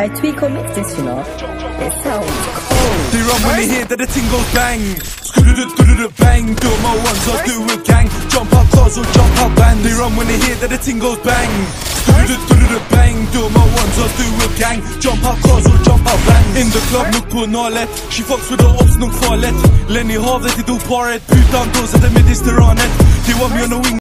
I tweak mix this, you know. It sounds cold. Do run when you hear that the tingles bang. Bang. Do my ones or do a gang. Jump up close or jump up bands. Do run when you hear that the tingles bang. Bang. Do my ones or do a gang. Jump up close or jump up bands. In the club look på nollet. She fucks with the ops nog farligt. Lenny har det till do paret. Utan doser det med disteronet. Do want me on the wing.